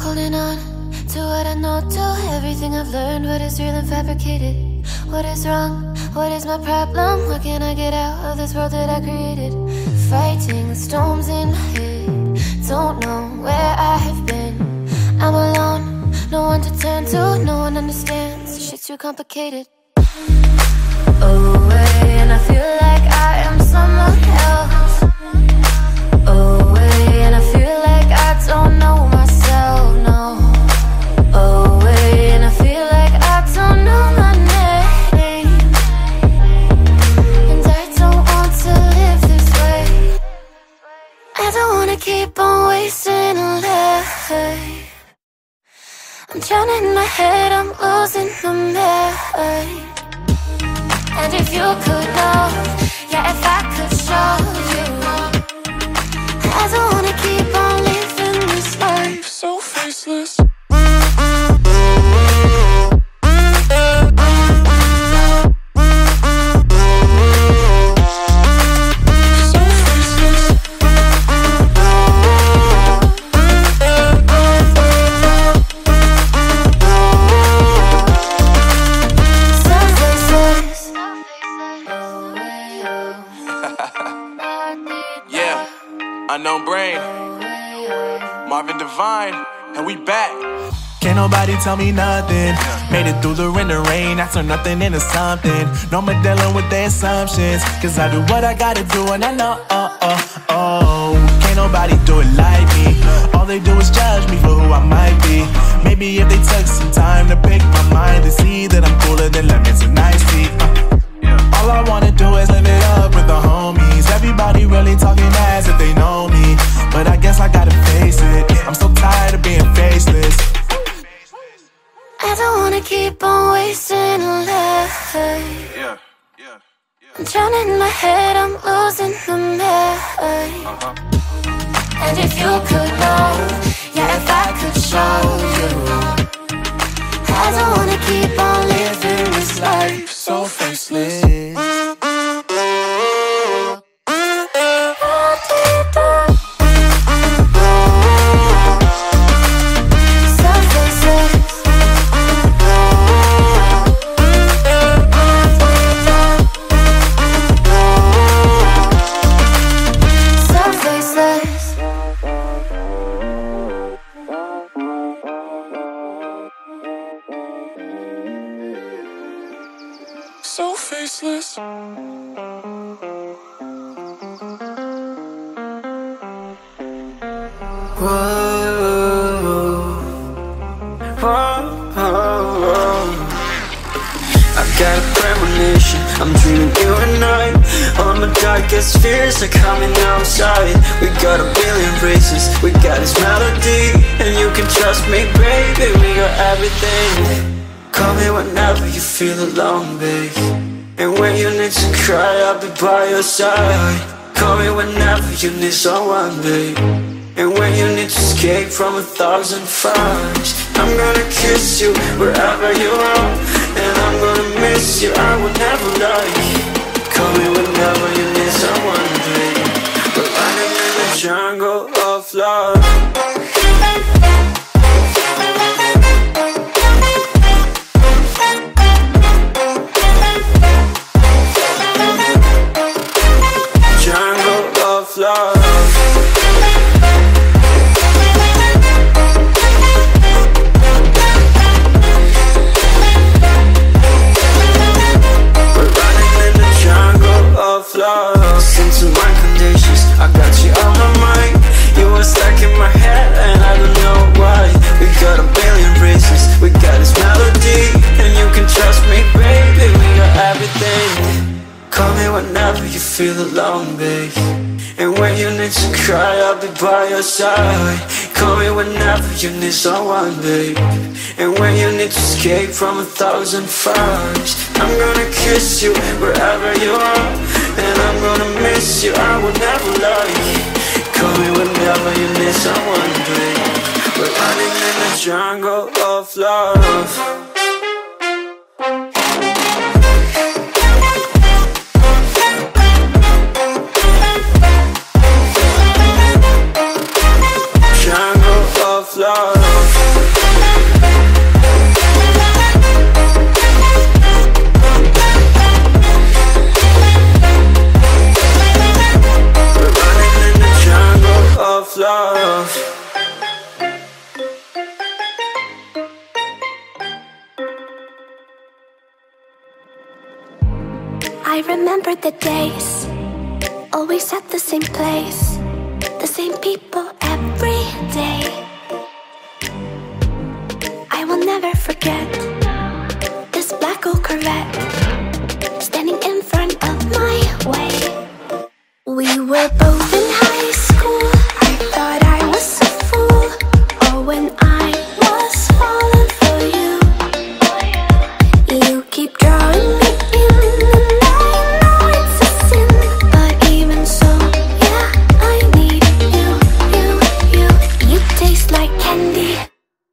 Holding on to what I know, to everything I've learned. What is real and fabricated? What is wrong? What is my problem? How can I get out of this world that I created? Fighting the storms in my head, don't know where I have been. I'm alone, no one to turn to, no one understands, shit's too complicated. Away, and I feel like I am someone else. Away, and I feel like I don't know myself, no. Away, and I feel like I don't know my name, and I don't want to live this way. I don't wanna keep on wasting a life. I'm drowning in my head, I'm losing my mind. And if you could know, yeah, if I could show you, I don't wanna keep on living this life so faceless. Unknown Brain, Marvin Devine, and we back. Can't nobody tell me nothing. Made it through the rain, I turned nothing into something. No more dealing with the assumptions, cause I do what I gotta do, and I know, can't nobody do it like me. All they do is judge me for who I might be. Maybe if they took some time to pick my mind, they see that I'm cooler than lemons and iced tea. All I wanna do is live it up with the homies. Everybody really talking ass if they know me, but I guess I gotta face it. I'm so tired of being faceless. I don't wanna keep on wasting a life. I'm drowning in my head, I'm losing my mind. And if you could know, yeah, if I could show you, I don't wanna keep on living this life so faceless. So faceless. I've got a premonition, I'm dreaming you and I. All my darkest fears are coming outside. We got a billion races, we got this melody, and you can trust me, baby, we got everything. Call me whenever you feel alone, babe. And when you need to cry, I'll be by your side. Call me whenever you need someone, babe. And when you need to escape from 1,000 fires, I'm gonna kiss you wherever you are. And I'm gonna miss you, I will never lie. Call me whenever you need someone, babe. We're running in the jungle of love. Feel alone, babe. And when you need to cry, I'll be by your side. Call me whenever you need someone, babe. And when you need to escape from 1,000 fires, I'm gonna kiss you wherever you are. And I'm gonna miss you, I will never lie. Call me whenever you need someone, babe. We're running in the jungle of love. Love. love. I remember the days, always at the same place, the same people every day. I will never forget this black old Corvette standing in front of my way. We were both in high school. I thought I was a fool. Oh, when I was falling for you, you keep drawing me in the night. Now it's a sin, but even so, yeah, I need you, you, you. You taste like candy.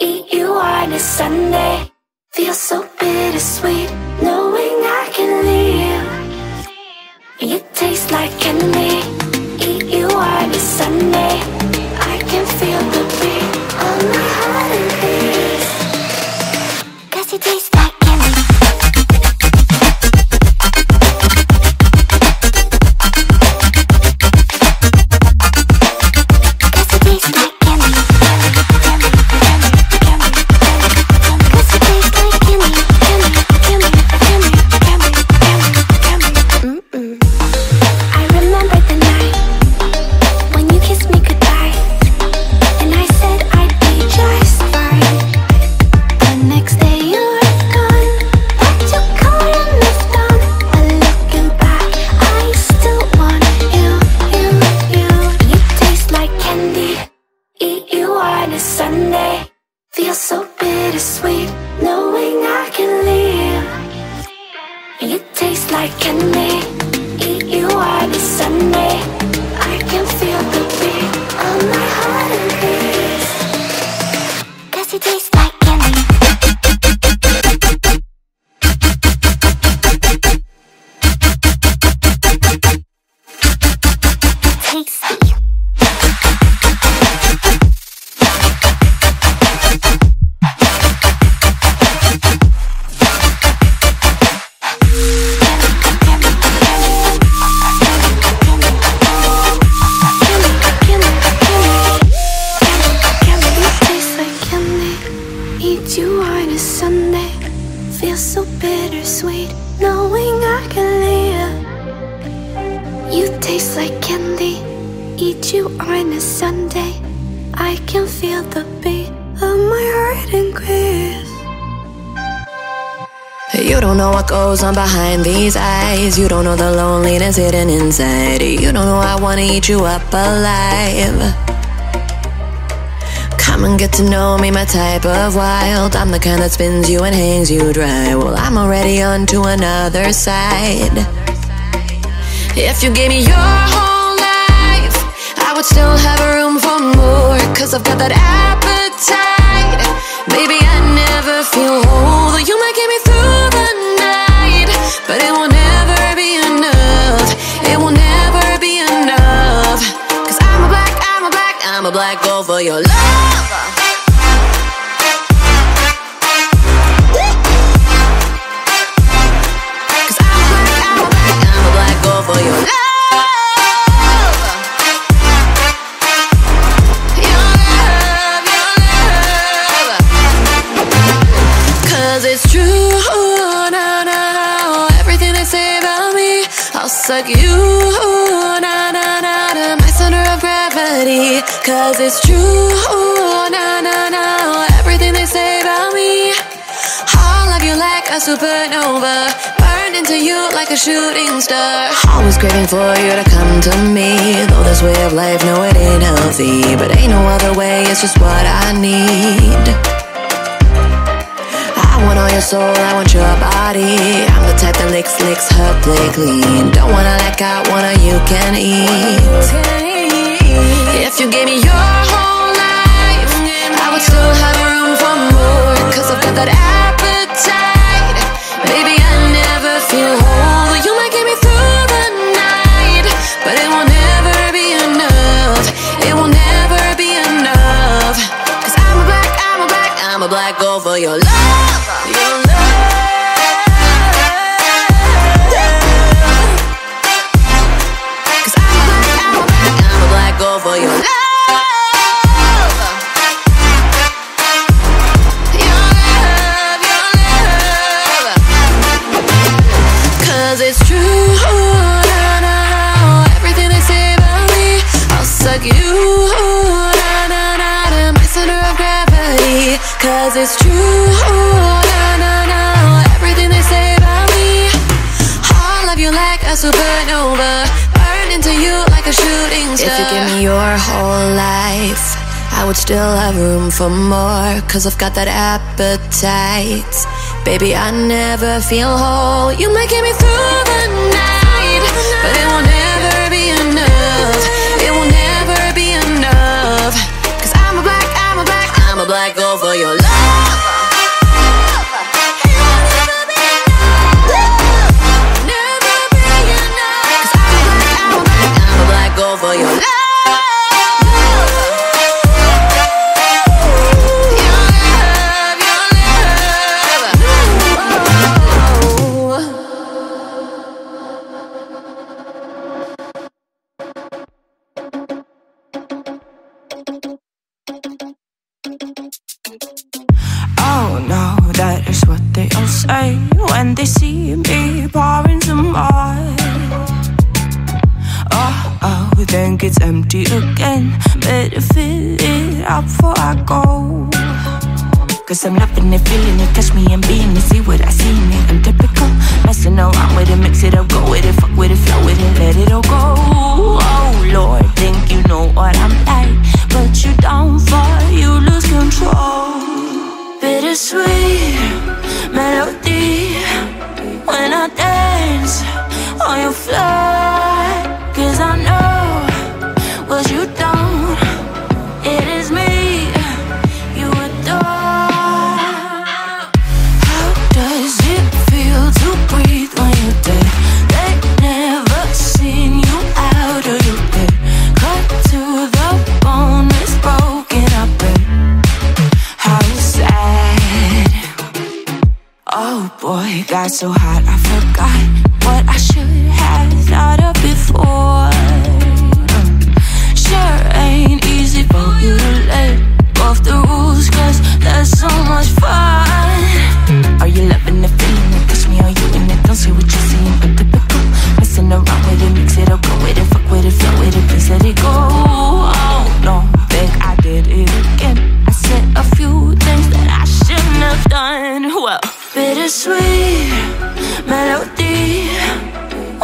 Eat you on a Sunday. Feels so bittersweet, knowing I can leave. You taste like candy. Sunday feels so bittersweet, knowing I can leave. You taste like candy. Eat you on a Sunday. I can feel the beat of my heart and peace. 'Cause you taste like candy. Tasty. You on a Sunday, feels so bittersweet, knowing I can live. You taste like candy. Eat you on a Sunday. I can feel the beat of my heart increase. You don't know what goes on behind these eyes. You don't know the loneliness hidden inside. You don't know I wanna eat you up alive. Come and get to know me, my type of wild. I'm the kind that spins you and hangs you dry. Well, I'm already on to another side. If you gave me your whole life, I would still have room for more. 'Cause I've got that appetite. Baby, I never feel whole. You might get me through the night, but it will never be enough. It will never be enough. 'Cause I'm a black gold for your love. Suck you, na-na-na, my center of gravity. 'Cause it's true, na-na-na, everything they say about me. I'll love you like a supernova, burn into you like a shooting star. Always craving for you to come to me. Though this way of life, no, it ain't healthy. But ain't no other way, it's just what I need. I want all your soul, I want your body. I'm the type that licks her plate clean. Don't wanna let go, wanna you can eat. If you gave me your whole life, I would still have room for more. 'Cause I've got that appetite. Baby, I never feel whole. You might get me through the night, but it will never be enough. It will never be enough. 'Cause I'm a black gold for your love. For your love. 'cause it's true. Na na na, everything they say about me. All of you like a supernova, burn into you like a shooting star. If you give me your whole life, I would still have room for more, 'cause I've got that appetite. Baby, I never feel whole. You might get me through the night, but it won't ever be enough. It will never be enough, 'cause I'm a black girl for your love. When they see me pouring some more, oh, think it's empty again. Better fill it up before I go, 'cause I'm loving it, feeling it, catch me and being it. See what I see in it, I'm typical. Messing around with it, mix it up, go with it, fuck with it, flow with it, let it all go. Oh Lord, think you know what I'm like, but you don't fall, you lose control. Bittersweet melody, when I dance on your floor, 'cause I know what you don't, it is me you adore. How does it feel to breathe when you're dead? They've never seen you out of your bed. Cut to the bone, it's broken up. How sad. Oh boy, got so hot I forgot what I should have thought of before. Sure ain't easy for you to let go of the rules, 'cause that's so much fun. Are you loving the feeling that puts me on you and it? Don't see what you're seeing, but typical. Messing around with it, mix it up, go with it, fuck with it, flow with it, please let it go. Oh, don't think I did it again. I said a few things that I shouldn't have done. Well, bittersweet melody,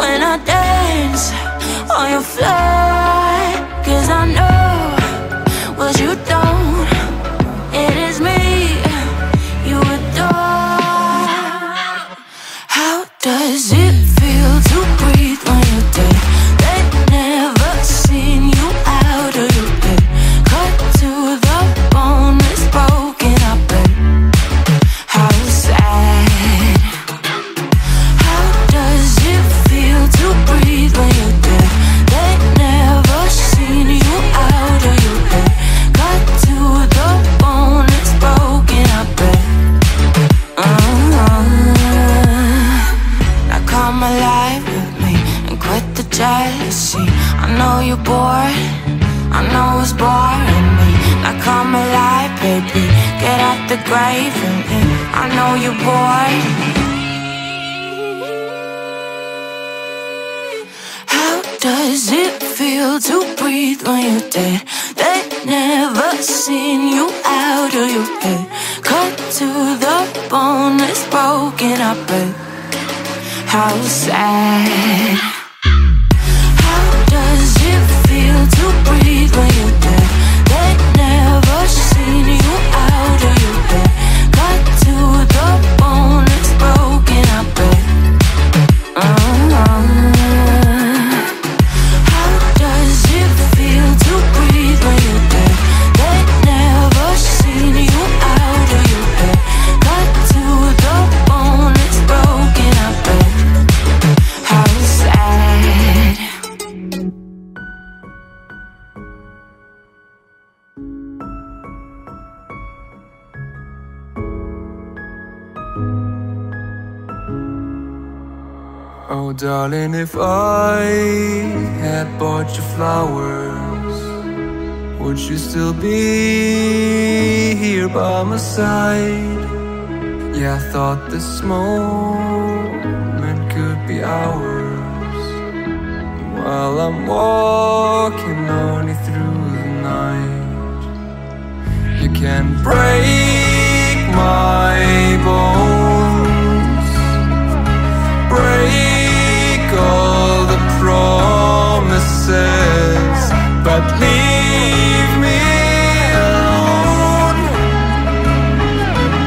when I dance on your floor, 'cause I know what you don't, it is me you adore. How does it feel to breathe when you're dead? They've never seen you out of your bed. Cut to the bone, it's broken up. Jealousy, I know you're bored, I know it's boring me. Now come alive, baby, get out the grave and in. I know you're bored. How does it feel to breathe when you're dead? They've never seen you out of your head. Cut to the bone, it's broken up, but how sad. To breathe when you're dead, they've never seen you out of your bed. Cut to the bone, it's broken up. How does it feel to breathe when you're dead? They've never seen you out of your bed. Cut to the bone, it's broken up. How sad. Oh darling, if I had bought you flowers, would you still be here by my side? Yeah, I thought this moment could be ours, while I'm walking only through the night. You can break bones. Break all the promises, but leave me alone.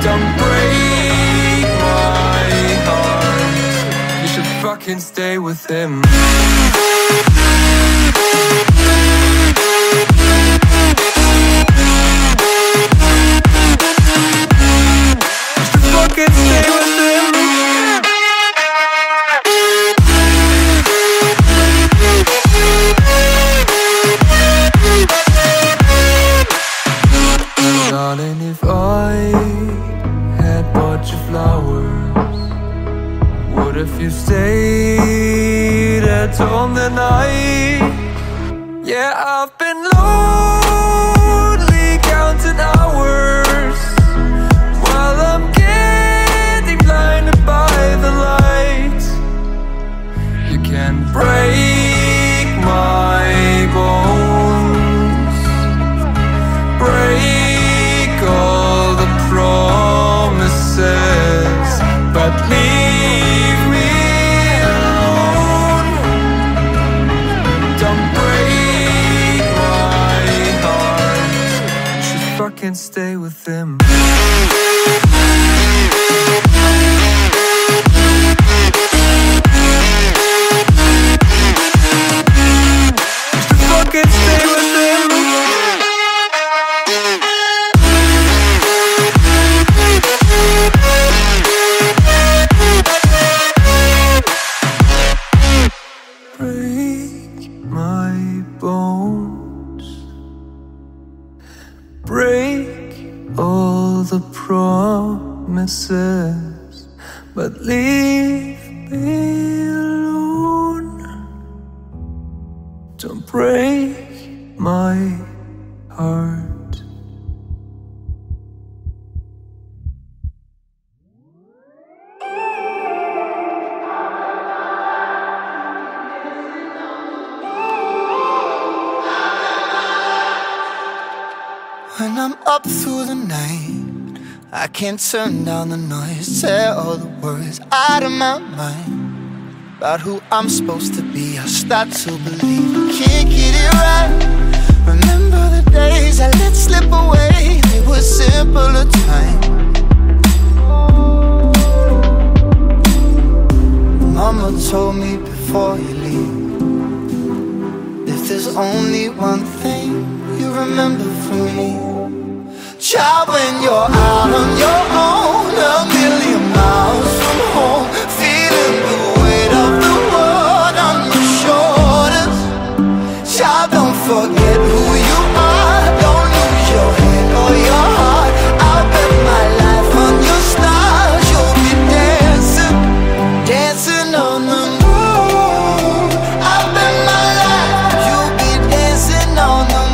Don't break my heart. You should fucking stay with him. Darling, if I had bought you flowers, what if you stayed at home the night? Yeah, I've been lonely counting hours while I'm getting blinded by the light. You can break my bones, break all the promises, but leave me alone. Don't break my heart. You should fucking stay with him. Break all the promises, but leave me alone. Don't break my heart. When I'm up through the night, I can't turn down the noise. Tear all the worries out of my mind about who I'm supposed to be. I start to believe I can't get it right. Remember the days I let slip away, they were simpler time. Mama told me before you leave, if there's only one thing you remember from me, child, when you're out on your own, a million miles from home, feeling the weight of the world on your shoulders. Child, don't forget who you are. Don't lose your head or your heart. I'll bet my life on your stars. You'll be dancing, dancing on the moon. I'll bet my life. You'll be dancing on the moon.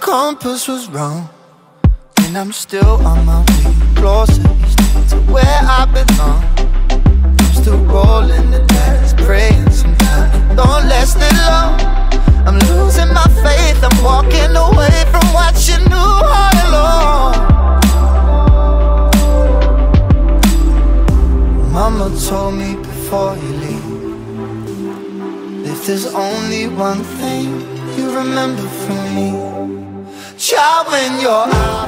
Compass was wrong, and I'm still on my way, closer each day to where I belong. I'm still rolling the dice, praying sometimes it don't last that long. I'm losing my faith, I'm walking away from what you knew all along. Mama told me before you leave, if there's only one thing you remember from me, child, when you're out.